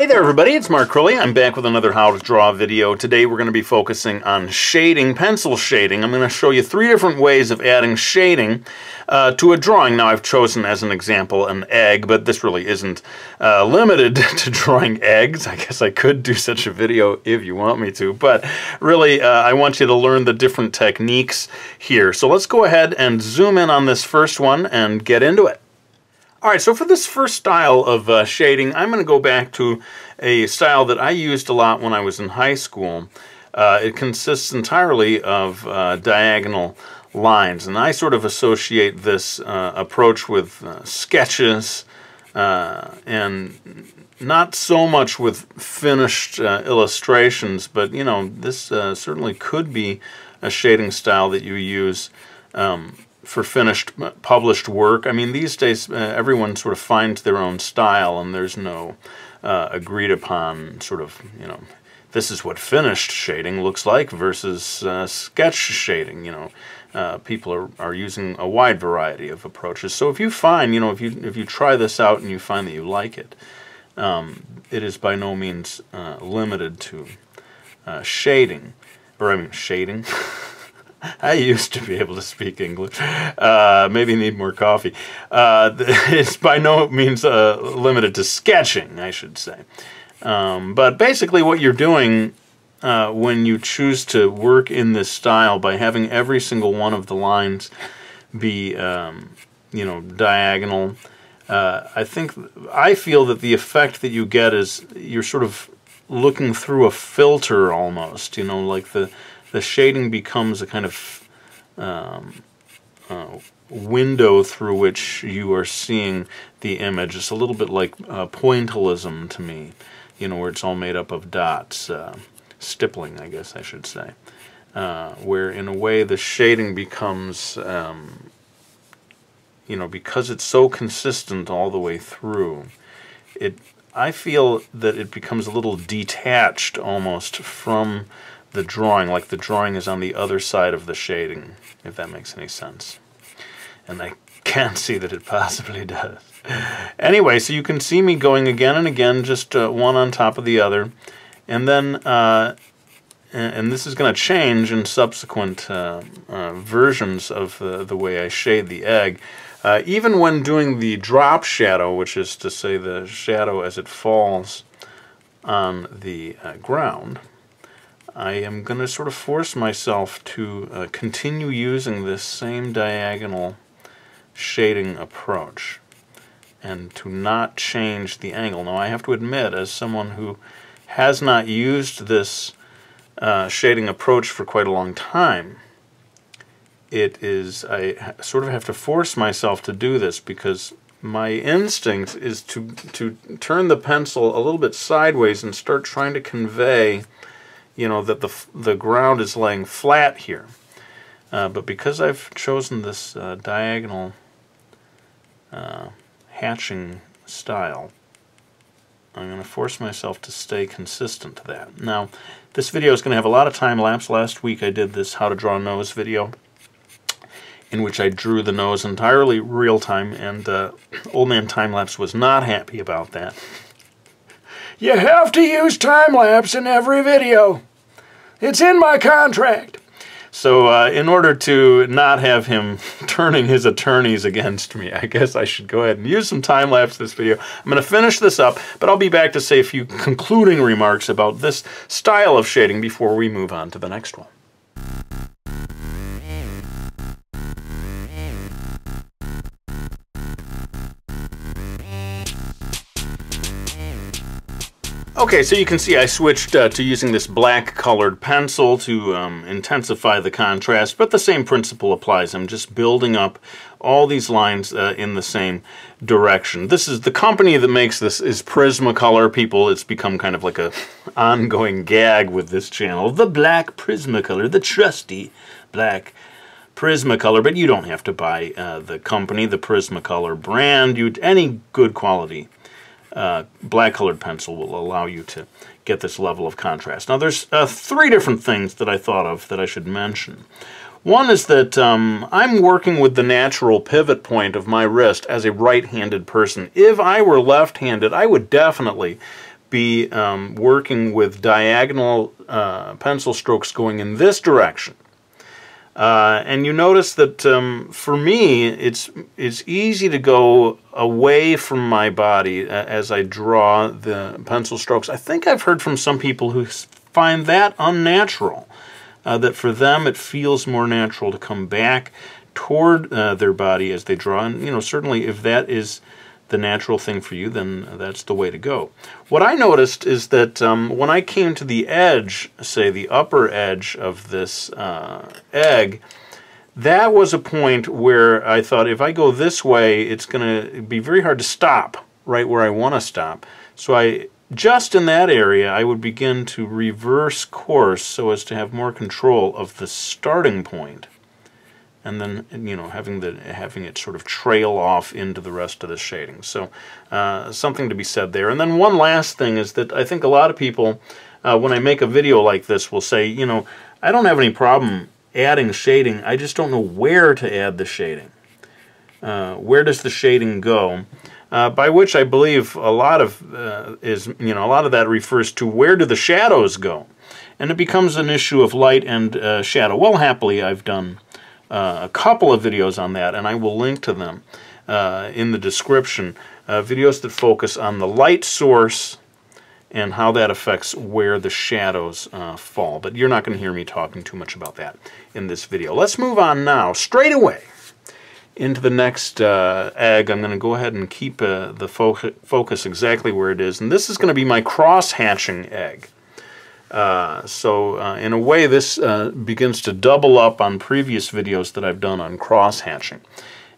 Hey there everybody, it's Mark Crilley. I'm back with another How to Draw video. Today we're going to be focusing on shading, pencil shading. I'm going to show you three different ways of adding shading to a drawing. Now I've chosen as an example an egg, but this really isn't limited to drawing eggs. I guess I could do such a video if you want me to, but really I want you to learn the different techniques here. So let's go ahead and zoom in on this first one and get into it. Alright, so for this first style of shading, I'm going to go back to a style that I used a lot when I was in high school. It consists entirely of diagonal lines, and I sort of associate this approach with sketches and not so much with finished illustrations, but you know, this certainly could be a shading style that you use for finished published work. I mean, these days everyone sort of finds their own style, and there's no agreed upon sort of, you know, this is what finished shading looks like versus sketch shading. You know, people are using a wide variety of approaches. So if you find, you know, if you try this out and you find that you like it, it is by no means limited to shading, or I mean shading. I used to be able to speak English. Maybe need more coffee. It's by no means limited to sketching, I should say. But basically what you're doing when you choose to work in this style, by having every single one of the lines be you know, diagonal, I feel that the effect that you get is you're sort of looking through a filter almost, you know, like the shading becomes a kind of window through which you are seeing the image. It's a little bit like pointillism to me, you know, where it's all made up of dots, stippling, I guess I should say, where in a way the shading becomes, you know, because it's so consistent all the way through, I feel that it becomes a little detached almost from the drawing, like the drawing is on the other side of the shading, if that makes any sense. And I can't see that it possibly does. Anyway, so you can see me going again and again, just one on top of the other, and then and this is going to change in subsequent versions of the way I shade the egg. Even when doing the drop shadow, which is to say the shadow as it falls on the ground, I am going to sort of force myself to continue using this same diagonal shading approach and to not change the angle. Now I have to admit, as someone who has not used this shading approach for quite a long time, I sort of have to force myself to do this, because my instinct is to turn the pencil a little bit sideways and start trying to convey, you know, that the ground is laying flat here. But because I've chosen this diagonal hatching style, I'm going to force myself to stay consistent to that. Now, this video is going to have a lot of time lapse. Last week I did this How to Draw Nose video, in which I drew the nose entirely real time, and Old Man Time Lapse was not happy about that. You have to use time lapse in every video. It's in my contract. So in order to not have him turning his attorneys against me, I guess I should go ahead and use some time lapse this video. I'm going to finish this up, but I'll be back to say a few concluding remarks about this style of shading before we move on to the next one. Okay, so you can see I switched to using this black colored pencil to intensify the contrast, but the same principle applies. I'm just building up all these lines in the same direction. This is the company that makes this is Prismacolor, people. It's become kind of like a ongoing gag with this channel. The black Prismacolor, the trusty black Prismacolor, but you don't have to buy the company, the Prismacolor brand. Any good quality black colored pencil will allow you to get this level of contrast. Now there's three different things that I thought of that I should mention. One is that I'm working with the natural pivot point of my wrist as a right-handed person. If I were left-handed, I would definitely be working with diagonal pencil strokes going in this direction. And you notice that for me, it's easy to go away from my body as I draw the pencil strokes. I think I've heard from some people who find that unnatural, that for them it feels more natural to come back toward their body as they draw. And you know, certainly if that is the natural thing for you, then that's the way to go. What I noticed is that when I came to the edge, say the upper edge of this egg, that was a point where I thought if I go this way, it's going to be very hard to stop right where I want to stop. So I, just in that area, I would begin to reverse course so as to have more control of the starting point. And then, you know, having it sort of trail off into the rest of the shading. So something to be said there. And then one last thing is that I think a lot of people, when I make a video like this, will say, you know, I don't have any problem adding shading. I just don't know where to add the shading. Where does the shading go? By which I believe a lot of that refers to where do the shadows go? And it becomes an issue of light and shadow. Well, happily, I've done a couple of videos on that, and I will link to them in the description. Videos that focus on the light source and how that affects where the shadows fall. But you're not going to hear me talking too much about that in this video. Let's move on now, straight away, into the next egg. I'm going to go ahead and keep the focus exactly where it is. And this is going to be my cross-hatching egg. So in a way this begins to double up on previous videos that I've done on cross-hatching.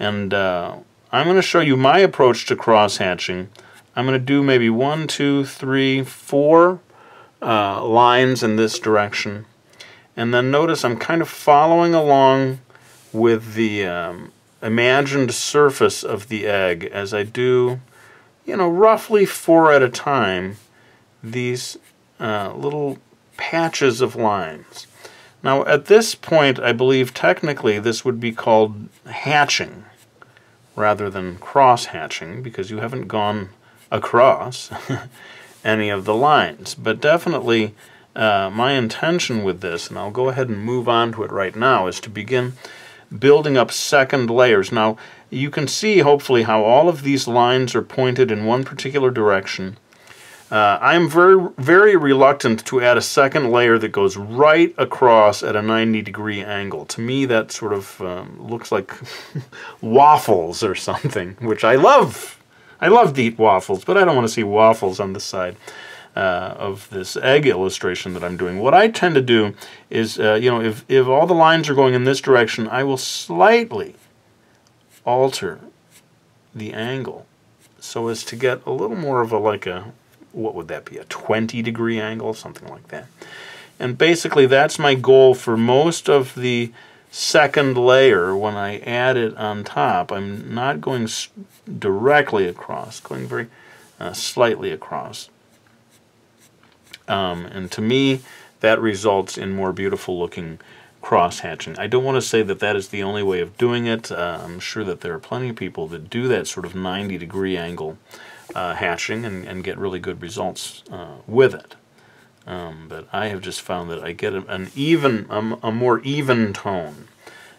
And I'm going to show you my approach to cross-hatching. I'm going to do maybe 1, 2, 3, 4 lines in this direction. And then notice I'm kind of following along with the imagined surface of the egg as I do, you know, roughly 4 at a time, these little patches of lines. Now at this point I believe technically this would be called hatching rather than cross-hatching because you haven't gone across any of the lines. But definitely my intention with this, and I'll go ahead and move on to it right now, is to begin building up second layers. Now you can see hopefully how all of these lines are pointed in one particular direction. I'm very reluctant to add a second layer that goes right across at a 90-degree angle. To me, that sort of looks like waffles or something, which I love. I love to eat waffles, but I don't want to see waffles on the side of this egg illustration that I'm doing. What I tend to do is, you know, if all the lines are going in this direction, I will slightly alter the angle so as to get a little more of a, like a, what would that be, a 20-degree angle, something like that. And basically that's my goal for most of the second layer. When I add it on top, I'm not going directly across, going very slightly across. And to me, that results in more beautiful looking cross-hatching. I don't want to say that that is the only way of doing it. I'm sure that there are plenty of people that do that sort of 90-degree angle hatching and get really good results with it. But I have just found that I get a more even tone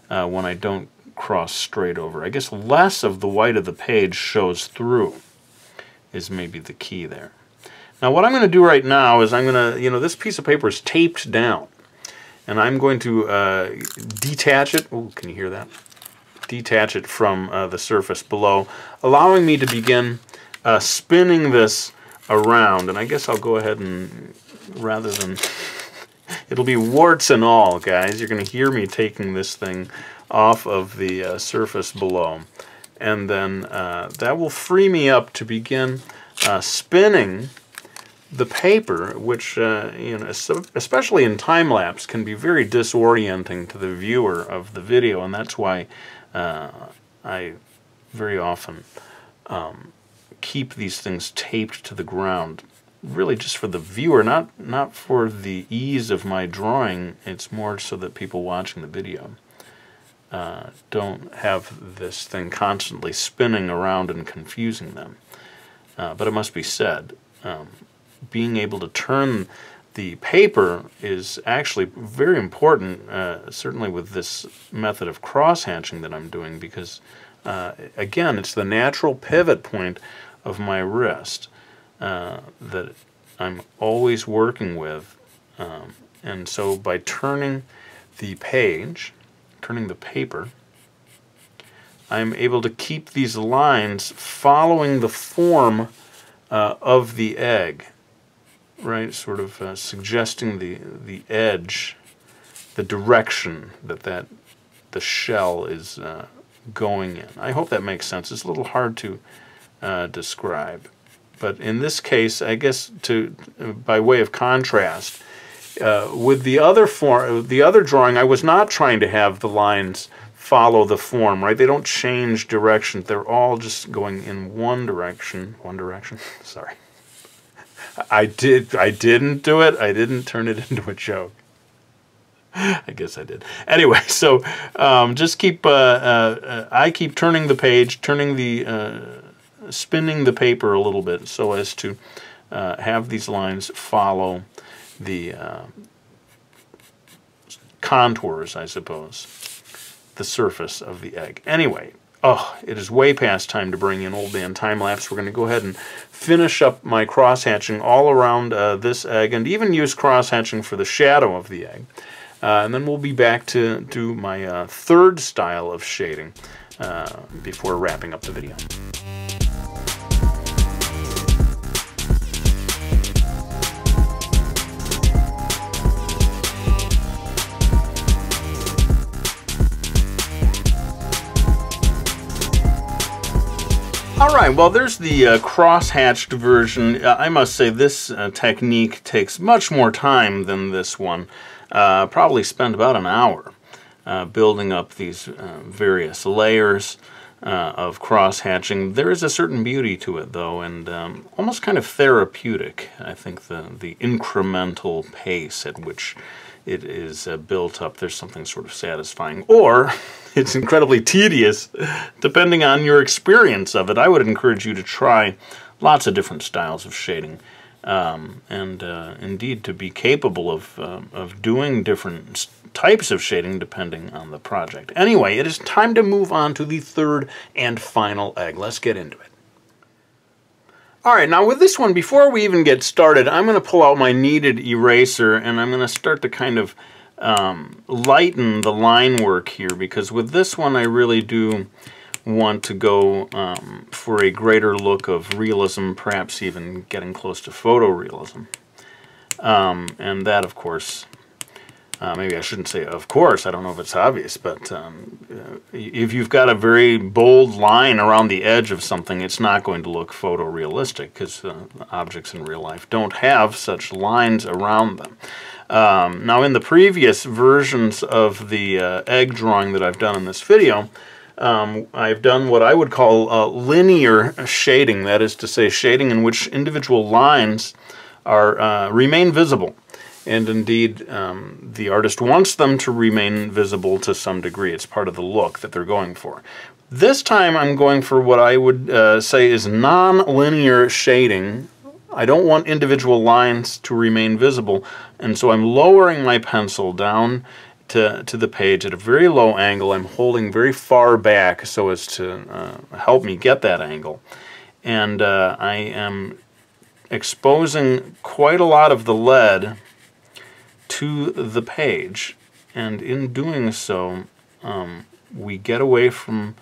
when I don't cross straight over. I guess less of the white of the page shows through is maybe the key there. Now what I'm going to do right now is I'm going to, you know, this piece of paper is taped down and I'm going to detach it. Oh, can you hear that? Detach it from the surface below, allowing me to begin spinning this around. And I guess I'll go ahead and, rather than, it'll be warts and all, guys. You're going to hear me taking this thing off of the surface below. And then that will free me up to begin spinning the paper, which, you know, especially in time-lapse, can be very disorienting to the viewer of the video. And that's why I very often keep these things taped to the ground, really just for the viewer, not for the ease of my drawing. It's more so that people watching the video don't have this thing constantly spinning around and confusing them. But it must be said, being able to turn the paper is actually very important, certainly with this method of cross-hatching that I'm doing, because again, it's the natural pivot point of my wrist that I'm always working with, and so by turning the page, turning the paper, I'm able to keep these lines following the form of the egg, right? Sort of suggesting the edge, the direction that the shell is going in. I hope that makes sense. It's a little hard to describe, but in this case, I guess by way of contrast, with the other drawing, I was not trying to have the lines follow the form, right? They don't change direction. They're all just going in one direction. Sorry. I didn't do it. I didn't turn it into a joke. I guess I did. Anyway, so just keep. I keep turning the page, spinning the paper a little bit, so as to have these lines follow the contours, I suppose, the surface of the egg. Anyway, oh, it is way past time to bring in old man time-lapse. We're going to go ahead and finish up my cross-hatching all around this egg, and even use cross-hatching for the shadow of the egg. And then we'll be back to do my third style of shading before wrapping up the video. Alright, well, there's the cross-hatched version. I must say this technique takes much more time than this one. Probably spent about an hour building up these various layers of cross-hatching. There is a certain beauty to it, though, and almost kind of therapeutic, I think, the incremental pace at which it is built up. There's something sort of satisfying, or it's incredibly tedious, depending on your experience of it. I would encourage you to try lots of different styles of shading, and indeed to be capable of doing different types of shading depending on the project. Anyway, it is time to move on to the third and final egg. Let's get into it. Alright, now with this one, before we even get started, I'm going to pull out my kneaded eraser, and I'm going to start to kind of lighten the line work here, because with this one I really do want to go for a greater look of realism, perhaps even getting close to photorealism. And that, of course, maybe I shouldn't say of course, I don't know if it's obvious, but if you've got a very bold line around the edge of something, it's not going to look photorealistic, because objects in real life don't have such lines around them. Now, in the previous versions of the egg drawing that I've done in this video, I've done what I would call linear shading, that is to say shading in which individual lines are remain visible, and indeed the artist wants them to remain visible to some degree. It's part of the look that they're going for. This time I'm going for what I would say is non-linear shading. I don't want individual lines to remain visible, and so I'm lowering my pencil down to the page at a very low angle. I'm holding very far back so as to help me get that angle. And I am exposing quite a lot of the lead to the page. And in doing so, we get away from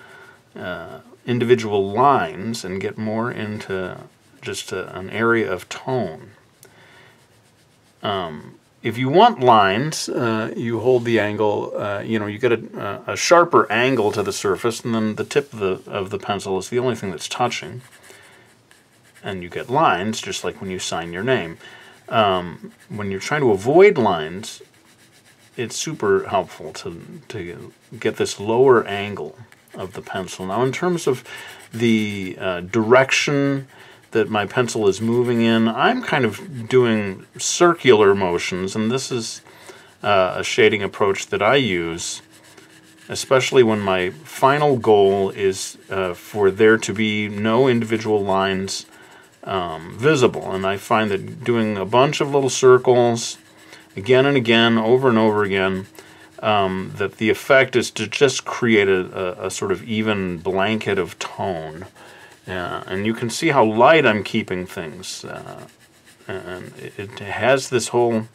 individual lines and get more into just an area of tone. If you want lines, you hold the angle, you know, you get a sharper angle to the surface, and then the tip of the pencil is the only thing that's touching. And you get lines, just like when you sign your name. When you're trying to avoid lines, it's super helpful to get this lower angle of the pencil. Now, in terms of the direction that my pencil is moving in, I'm kind of doing circular motions, and this is a shading approach that I use, especially when my final goal is for there to be no individual lines visible. And I find that doing a bunch of little circles again and again, over and over again, that the effect is to just create a sort of even blanket of tone. And you can see how light I'm keeping things. And it has this whole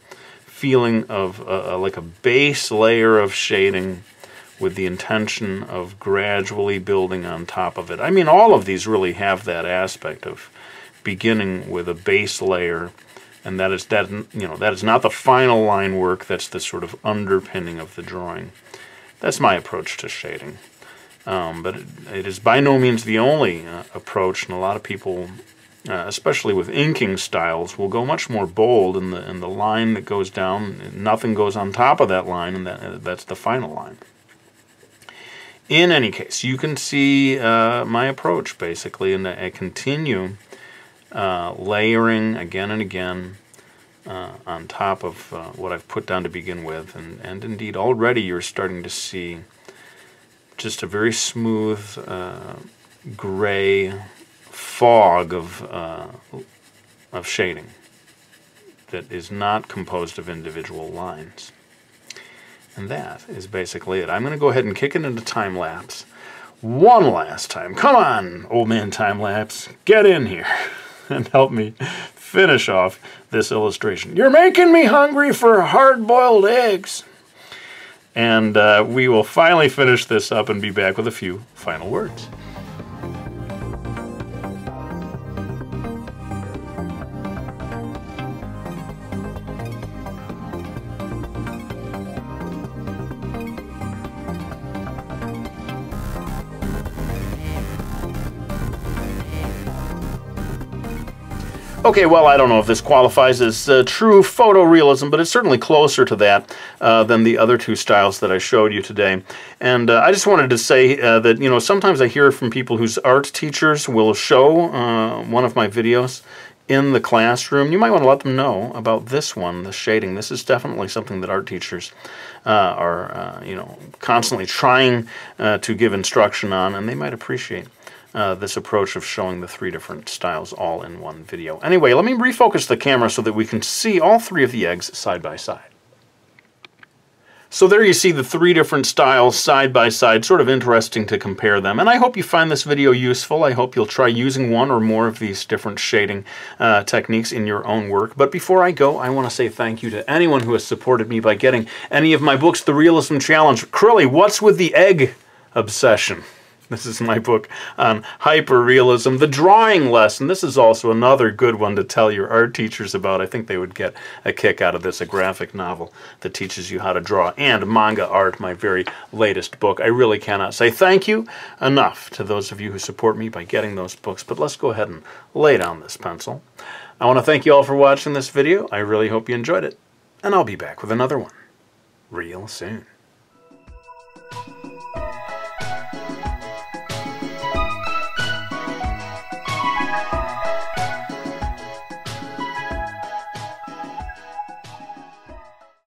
feeling of like a base layer of shading with the intention of gradually building on top of it. I mean, all of these really have that aspect of beginning with a base layer, and that is that, you know, that is not the final line work, that's the sort of underpinning of the drawing. That's my approach to shading. But it is by no means the only approach, and a lot of people, especially with inking styles, will go much more bold, and the line that goes down, nothing goes on top of that line, and that's the final line. In any case, you can see my approach, basically, and I continue layering again and again on top of what I've put down to begin with, and indeed already you're starting to see just a very smooth gray fog of shading that is not composed of individual lines. And that is basically it. I'm going to go ahead and kick it into time-lapse one last time. Come on, old man time-lapse, get in here and help me finish off this illustration. You're making me hungry for hard-boiled eggs. And we will finally finish this up and be back with a few final words. Okay, well, I don't know if this qualifies as true photorealism, but it's certainly closer to that than the other two styles that I showed you today. And I just wanted to say that, you know, sometimes I hear from people whose art teachers will show one of my videos in the classroom. You might want to let them know about this one, the shading. This is definitely something that art teachers are, you know, constantly trying to give instruction on, and they might appreciate this approach of showing the three different styles all in one video. Anyway, let me refocus the camera so that we can see all three of the eggs side by side. So there you see the three different styles side by side, sort of interesting to compare them. And I hope you find this video useful. I hope you'll try using one or more of these different shading techniques in your own work. But before I go, I want to say thank you to anyone who has supported me by getting any of my books, The Realism Challenge, Curly, What's With The Egg Obsession? This is my book on hyperrealism. The Drawing Lesson. This is also another good one to tell your art teachers about. I think they would get a kick out of this, a graphic novel that teaches you how to draw. And Manga Art, my very latest book. I really cannot say thank you enough to those of you who support me by getting those books. But let's go ahead and lay down this pencil. I want to thank you all for watching this video. I really hope you enjoyed it. And I'll be back with another one real soon.